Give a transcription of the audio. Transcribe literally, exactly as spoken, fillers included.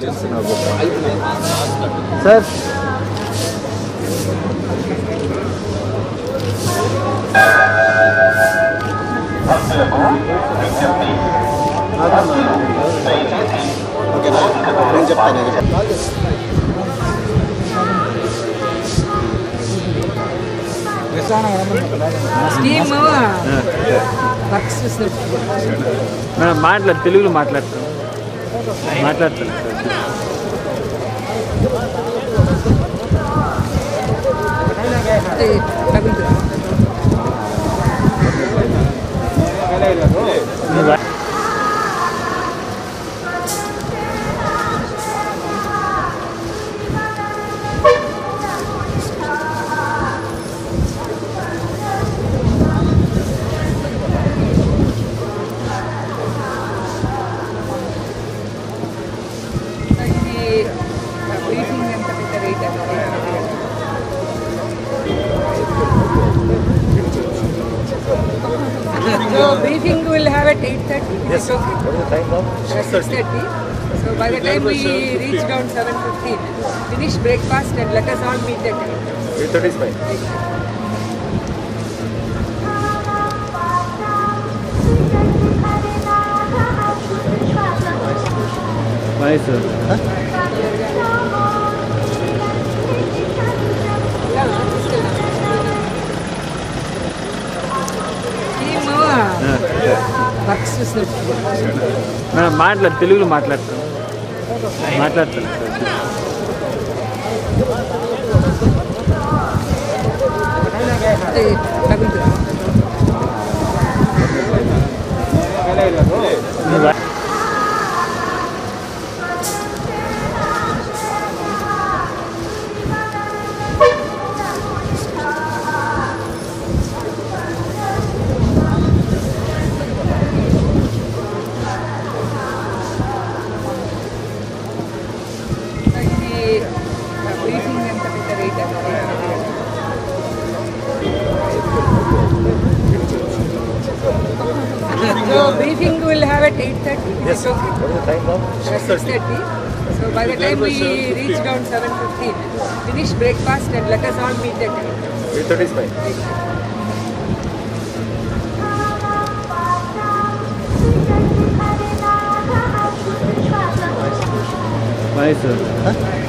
Sir. Madam, మాట్లాడతాను So briefing will have at eight thirty. Yes. Okay. What is the time now? six thirty. So by the time we reach down seven fifteen, finish breakfast and let us all meet at eight thirty. eight thirty is fine. eight thirty. Bye, sir. Huh? Madam, matla Telugu matlaadtam matlaadtam So briefing will have at eight thirty. Yes. Okay. What is the time now? six thirty. So by the time we reach down seven fifteen, finish breakfast and let us all meet at eight thirty. eight thirty is fine. Bye, sir. Huh?